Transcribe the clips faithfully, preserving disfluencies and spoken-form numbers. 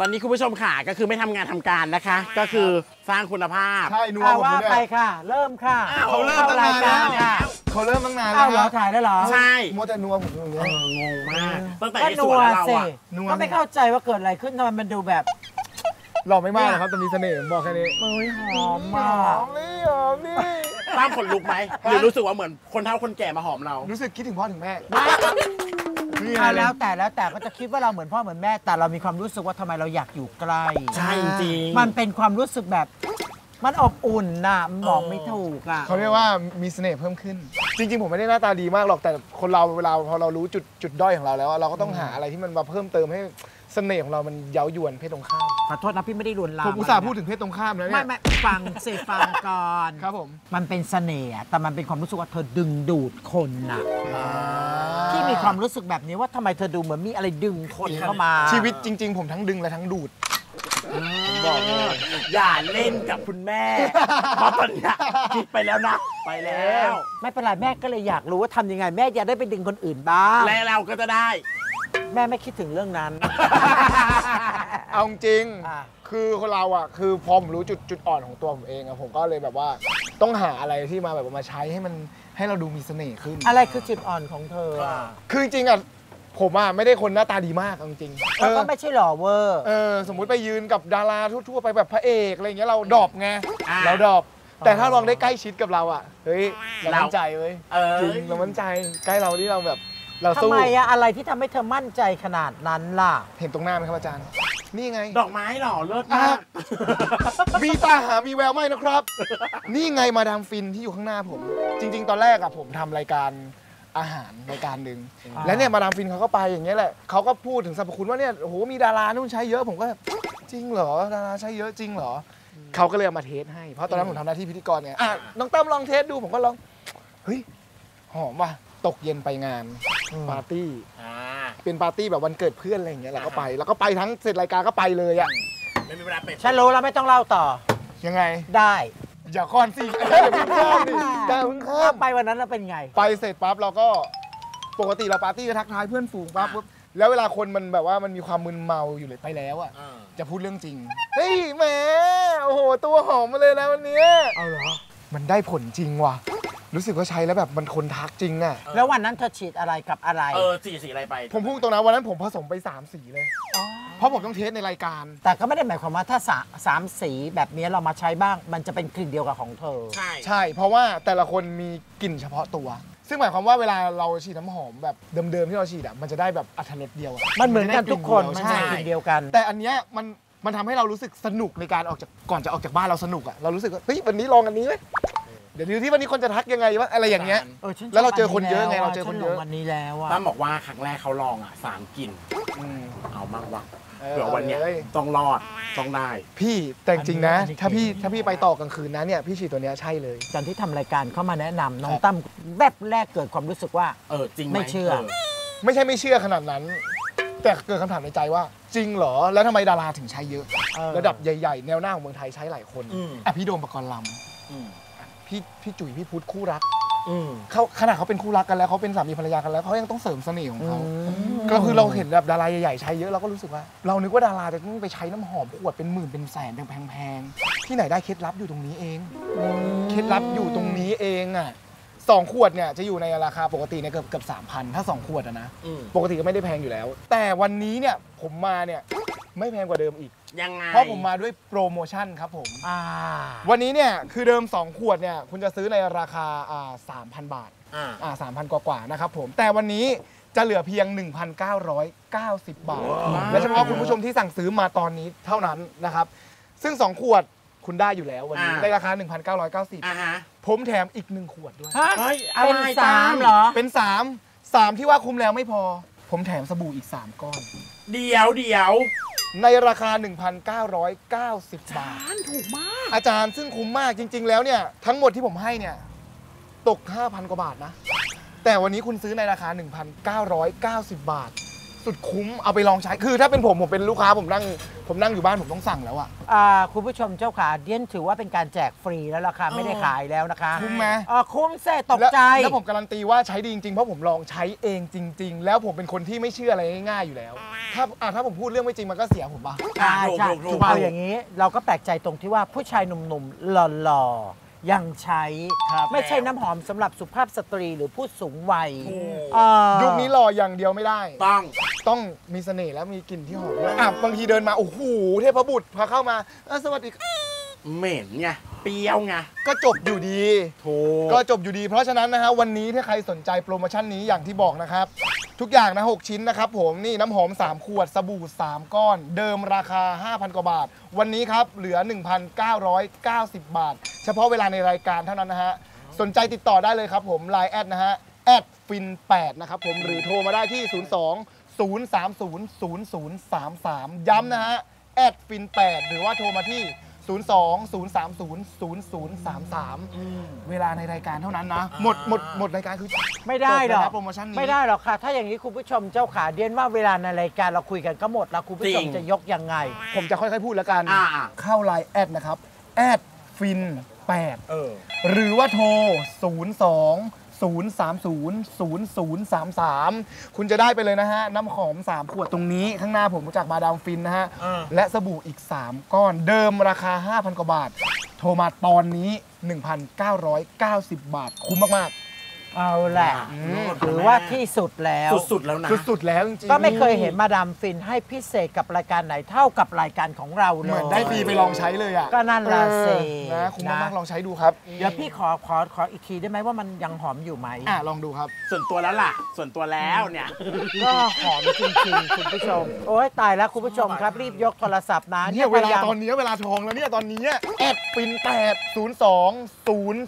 ตอนนี้คุณผู้ชมค่ะก็คือไม่ทำงานทำการนะคะก็คือสร้างคุณภาพใช่นัวผมว่าไปค่ะเริ่มค่ะเขาเริ่มตั้งนานแล้วเขาเริ่มตั้งนานแล้วเราถ่ายได้หรอใช่มัวแต่นัวผมงงมากตั้งแต่ในส่วนเราอะก็ไม่เข้าใจว่าเกิดอะไรขึ้นทำไมมันดูแบบหล่อไม่มากนะครับแต่มีเสน่ห์บอกแค่นี้หอมมากหอมนี่หอมนี่ตามขนลุกไหมหรือรู้สึกว่าเหมือนคนเฒ่าคนแก่มาหอมเรารู้สึกคิดถึงพ่อถึงแม่แล้วแต่แล้วแต่ก็จะคิดว่าเราเหมือนพ่อเหมือนแม่แต่เรามีความรู้สึกว่าทำไมเราอยากอยู่ใกล้ใช่จริงมันเป็นความรู้สึกแบบมันอบอุ่นน่ะบอกไม่ถูกอ่ะเขาเรียกว่ามีเสน่ห์เพิ่มขึ้นจริงๆผมไม่ได้หน้าตาดีมากหรอกแต่คนเราเวลาพอเรารู้จุดจุดด้อยของเราแล้วเราก็ต้องหาอะไรที่มันมาเพิ่มเติมให้เสน่ห์ของเรามันเย้ายวนเพศตรงข้ามขอโทษนะพี่ไม่ได้ลวนลามผมอุตส่าห์พูดถึงเพศตรงข้ามแล้วเนี่ยไม่ไม่ฟังเสพฟังก่อนครับผมมันเป็นเสน่ห์แต่มันเป็นความรู้สึกว่าเธอดึงดูดคนน่ะที่มีความรู้สึกแบบนี้ว่าทำไมเธอดูเหมือนมีอะไรดึงคนเข้ามาชีวิตจริงๆผมทั้งดึงและทั้งดูดบอกเลยอย่าเล่นกับคุณแม่เพราะตอนนี้คิดไปแล้วนะไปแล้วไม่เป็นไรแม่ก็เลยอยากรู้ว่าทำยังไงแม่จะได้ไปดึงคนอื่นบ้างและเราก็จะได้แม่ไม่คิดถึงเรื่องนั้นเอาจริงคือคนเราอ่ะคือพอผมรู้จุดจุดอ่อนของตัวผมเองอะผมก็เลยแบบว่าต้องหาอะไรที่มาแบบมาใช้ให้มันให้เราดูมีเสน่ห์ขึ้นอะไรคือจุดอ่อนของเธอคือจริงอะผมอ่ะไม่ได้คนหน้าตาดีมากจริงๆแล้วก็ไม่ใช่หล่อเวอร์เออสมมุติไปยืนกับดาราทั่วๆไปแบบพระเอกอะไรเงี้ยเราดรอปไงเราดรอปแต่ถ้าลองได้ใกล้ชิดกับเราอ่ะเฮ้ยเรามั่นใจเว้ยจริงเรามั่นใจใกล้เราที่เราแบบทำไมอะอะไรที่ทำให้เธอมั่นใจขนาดนั้นล่ะเห็นตรงหน้าไหมครับอาจารย์นี่ไงดอกไม้หล่อเลิศมากมีตาหามีแววไหมนะครับนี่ไงมาดามฟินที่อยู่ข้างหน้าผมจริงๆตอนแรกอะผมทำรายการอาหารรายการหนึ่งแล้วเนี่ยมาดามฟินเขาก็ไปอย่างเงี้ยแหละเขาก็พูดถึงสรรพคุณว่าเนี่ยโอ้โหมีดารานู่นใช้เยอะผมก็จริงเหรอดาราใช้เยอะจริงเหรอเขาก็เลยมาเทสให้เพราะตอนนั้นผมทำหน้าที่พิธีกรไงอ่ะน้องตั้มลองเทสดูผมก็ลองเฮ้ยหอมว่ะตกเย็นไปงานปาร์ตี้เป็นปาร์ตี้แบบวันเกิดเพื่อนอะไรอย่างเงี้ยเราก็ไปแล้วก็ไปทั้งเสร็จรายการก็ไปเลยอ่ะไม่มีเวลาไปฉันรู้แล้วไม่ต้องเล่าต่อยังไงได้อย่าค้อนสิอย่าเพิ่งข้ามดิอย่าเพิ่งข้ามไปวันนั้นเราเป็นไงไปเสร็จปั๊บเราก็ปกติเราปาร์ตี้ก็ทักทายเพื่อนฝูงปั๊บแล้วเวลาคนมันแบบว่ามันมีความมึนเมาอยู่เลยไปแล้วอ่ะจะพูดเรื่องจริงเฮ้ยแหมโอ้โหตัวหอมมาเลยนะวันนี้เอาเหรอมันได้ผลจริงว่ะรู้สึกว่าใช้แล้วแบบมันคนทักจริงอะแล้ววันนั้นเธอฉีดอะไรกับอะไรเออสีสีอะไรไปผมพุ่งตรงนั้นวันนั้นผมผสมไปสามสีเลยเพราะผมต้องเทสในรายการแต่ก็ไม่ได้หมายความว่าถ้าสามสีแบบนี้เรามาใช้บ้างมันจะเป็นกลิ่นเดียวกับของเธอใช่ใช่เพราะว่าแต่ละคนมีกลิ่นเฉพาะตัวซึ่งหมายความว่าเวลาเราฉีดน้ำหอมแบบเดิมๆที่เราฉีดอะมันจะได้แบบอรรถรสเดียวมันเหมือนกันทุกคนใช่กลิ่นเดียวกันแต่อันเนี้ยมันมันทำให้เรารู้สึกสนุกในการออกจากก่อนจะออกจากบ้านเราสนุกอะเรารู้สึกว่าเฮ้ยวันนี้ลองอันนี้ไหมเดี๋ยวดูที่วันนี้คนจะทักยังไงว่าอะไรอย่างเงี้ยแล้วเราเจอคนเยอะไงเราเจอคนเยอะวันนี้แล้วตั้มบอกว่าครั้งแรกเขาลองอ่ะสามกลิ่นเอามากว่าเผื่อวันนี้ต้องรอดต้องได้พี่แต่จริงนะถ้าพี่ถ้าพี่ไปต่อกลางคืนนะเนี่ยพี่ฉีดตัวเนี้ยใช่เลยตอนที่ทำรายการเข้ามาแนะนำน้องตั้มแวบแรกเกิดความรู้สึกว่าเออจริงไม่เชื่อไม่ใช่ไม่เชื่อขนาดนั้นแต่เกิดคำถามในใจว่าจริงเหรอแล้วทำไมดาราถึงใช้เยอะระดับใหญ่ๆแนวหน้าของเมืองไทยใช้หลายคนอ่ะพี่โดมปกรณ์ลำพี่พี่จุ๋ยพี่พุทธคู่รักเขาขนาดเขาเป็นคู่รักกันแล้วเขาเป็นสามีภรรยากันแล้วเขายังต้องเสริมเสน่ห์ของเขาก็คือเราเห็นแบบดาราใหญ่ๆใช้เยอะเราก็รู้สึกว่าเรานึกว่าดาราจะต้องไปใช้น้ำหอมขวดเป็นหมื่นเป็นแสนแพงๆที่ไหนได้เคล็ดลับอยู่ตรงนี้เองเคล็ดลับอยู่ตรงนี้เองอ่ะสองขวดเนี่ยจะอยู่ในราคาปกติในเกือบเกือบสามพันถ้าสองขวดนะปกติก็ไม่ได้แพงอยู่แล้วแต่วันนี้เนี่ยผมมาเนี่ยไม่แพงกว่าเดิมอีกยังไงเพราะผมมาด้วยโปรโมชั่นครับผมวันนี้เนี่ยคือเดิมสองขวดเนี่ยคุณจะซื้อในราคาสามพันบาทอ่าสามพันกว่าๆนะครับผมแต่วันนี้จะเหลือเพียง หนึ่งพันเก้าร้อยเก้าสิบบาทและเฉพาะคุณผู้ชมที่สั่งซื้อมาตอนนี้เท่านั้นนะครับซึ่งสองขวดคุณได้อยู่แล้ววันนี้ในราคา หนึ่งพันเก้าร้อยเก้าสิบ ผมแถมอีกหนึ่งขวดด้วยเป็นสามเหรอเป็นสามสามที่ว่าคุ้มแล้วไม่พอผมแถมสบู่อีกสามก้อนเดี๋ยวเดี๋ยวในราคา หนึ่งพันเก้าร้อยเก้าสิบ บาทถูกมากอาจารย์ซึ่งคุ้มมากจริงๆแล้วเนี่ยทั้งหมดที่ผมให้เนี่ยตก ห้าพัน กว่าบาทนะแต่วันนี้คุณซื้อในราคา หนึ่งพันเก้าร้อยเก้าสิบ บาท สุดคุ้มเอาไปลองใช้คือถ้าเป็นผมผมเป็นลูกค้าผมนั่งผมนั่งอยู่บ้านผมต้องสั่งแล้วอ่ะคุณผู้ชมเจ้าขาเดียนถือว่าเป็นการแจกฟรีแล้วล่ะค่ะไม่ได้ขายแล้วนะคะคุ้มไหมคุ้มเซ่ตกใจแล้วผมการันตีว่าใช้ดีจริงๆเพราะผมลองใช้เองจริงๆแล้วผมเป็นคนที่ไม่เชื่ออะไรง่ายๆอยู่แล้วถ้าถ้าผมพูดเรื่องไม่จริงมันก็เสียผมป่ะใช่ใช่ถูกป่ะอย่างนี้เราก็แปลกใจตรงที่ว่าผู้ชายหนุ่มๆหล่อๆยังใช้ไม่ใช่น้ำหอมสำหรับสุภาพสตรีหรือผู้สูงวัยยุคนี้หล่ออย่างเดียวไม่ได้ต้องต้องมีเสน่ห์แล้วมีกลิ่นที่หอมอ่ะบางทีเดินมาโอ้โหเทพบุตรพอเข้ามาสวัสดีเหม็นไงเปรี้ยวไงก็จบอยู่ดีถูกก็จบอยู่ดีเพราะฉะนั้นนะฮะวันนี้ถ้าใครสนใจโปรโมชั่นนี้อย่างที่บอกนะครับทุกอย่างนะหกชิ้นนะครับผมนี่น้ำหอมสามขวดสบู่สามก้อนเดิมราคา ห้าพัน กว่าบาทวันนี้ครับเหลือ หนึ่งพันเก้าร้อยเก้าสิบ บาทเฉพาะเวลาในรายการเท่านั้นนะฮะสนใจติดต่อได้เลยครับผม ไลน์ แอดนะฮะแอดฟินแปดนะครับผมหรือโทรมาได้ที่ศูนย์สอง ศูนย์สามศูนย์ ศูนย์ศูนย์สามสามย้ำนะฮะแอดฟินแปดหรือว่าโทรมาที่ศูนย์สอง ศูนย์สามศูนย์ ศูนย์ศูนย์สามสาม เวลาในรายการเท่านั้นนะหมดหมดหมดรายการคือไม่ได้หรอกโปรโมชั่นนี้ไม่ได้หรอกค่ะถ้าอย่างนี้คุณผู้ชมเจ้าขาเดียนว่าเวลาในรายการเราคุยกันก็หมดแล้วคุณผู้ชมจะยกยังไงผมจะค่อยๆพูดแล้วกันเข้าไลน์แอดนะครับแอดฟินแปดหรือว่าโทรศูนย์สอง ศูนย์สามศูนย์ ศูนย์ศูนย์สามสามคุณจะได้ไปเลยนะฮะน้ำหอมสามขวดตรงนี้ข้างหน้าผมจากมาดามฟินนะฮะและสบู่อีกสามก้อนเดิมราคา ห้าพัน กว่าบาทโทรมาตอนนี้ หนึ่งพันเก้าร้อยเก้าสิบ บาทคุ้มมากๆเอาแหละถือว่าที่สุดแล้วสุดๆแล้วนะสุดๆแล้วจริงๆก็ไม่เคยเห็นมาดามฟินให้พิเศษกับรายการไหนเท่ากับรายการของเราเลยเหมือนได้ฟรีไปลองใช้เลยอ่ะก็นั่นล่ะสินะคุ้มมากๆลองใช้ดูครับเดี๋ยวพี่ขอขอขออีกทีได้ไหมว่ามันยังหอมอยู่ไหมอ่ะลองดูครับส่วนตัวแล้วล่ะส่วนตัวแล้วเนี่ยก็หอมจริงๆคุณผู้ชมโอ้ยตายแล้วคุณผู้ชมครับรีบยกโทรศัพท์นะเนี่ยเวลาตอนนี้เวลาทองแล้วเนี่ยตอนนี้แอดฟินแปดศูนย์สองศูนย์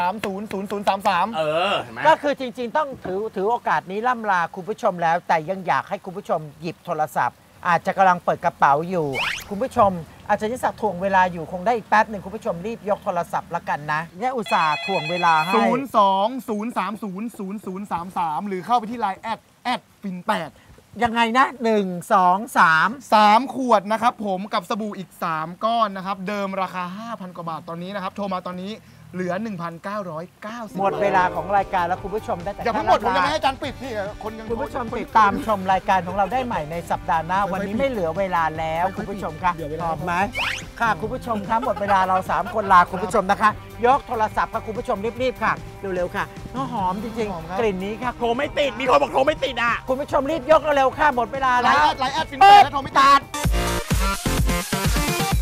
สาม ศูนย์ ศูนย์ ศูนย์ สาม สาม เออก็คือจริงๆต้องถือถือโอกาสนี้ล่ำลาคุณผู้ชมแล้วแต่ยังอยากให้คุณผู้ชมหยิบโทรศัพท์อาจจะกำลังเปิดกระเป๋าอยู่คุณผู้ชมอาจจะยิ่งสักถ่วงเวลาอยู่คงได้อีกแป๊บหนึ่งคุณผู้ชมรีบยกโทรศัพท์ละกันนะเนี่ยอุตส่าห์ถ่วงเวลาให้ศูนย์ สอง ศูนย์ สาม ศูนย์ ศูนย์ ศูนย์ สาม สามหรือเข้าไปที่ไลน์แอดแอดปิ่นแปดยังไงนะหนึ่ง สอง สาม สาม ขวดนะครับผมกับสบู่อีกสามก้อนนะครับเดิมราคา ห้าพัน กว่าบาทตอนนี้นะครับโทรมาตอนนี้เหลือ หนึ่งพันเก้าร้อยเก้าสิบ หมดเวลาของรายการแล้วคุณผู้ชมได้แต่อย่าเพิ่งหมดผมยังไม่ให้อาจารย์ปิดนี่คนยังคุณผู้ชมติดตามชมรายการของเราได้ใหม่ในสัปดาห์หน้าวันนี้ไม่เหลือเวลาแล้วคุณผู้ชมค่ะตอบไหมค่ะคุณผู้ชมครับหมดเวลาเราสามคนลาคุณผู้ชมนะคะยกโทรศัพท์ค่ะคุณผู้ชมรีบๆค่ะเร็วๆค่ะน้องหอมจริงๆกลิ่นนี้ค่ะโทรไม่ติดมีคนบอกโทรไม่ติดอ่ะคุณผู้ชมรีบยกเร็วๆค่ะหมดเวลาแล้วไลน์แอดไลน์แอดฟินแปดแล้วโทรไม่ติด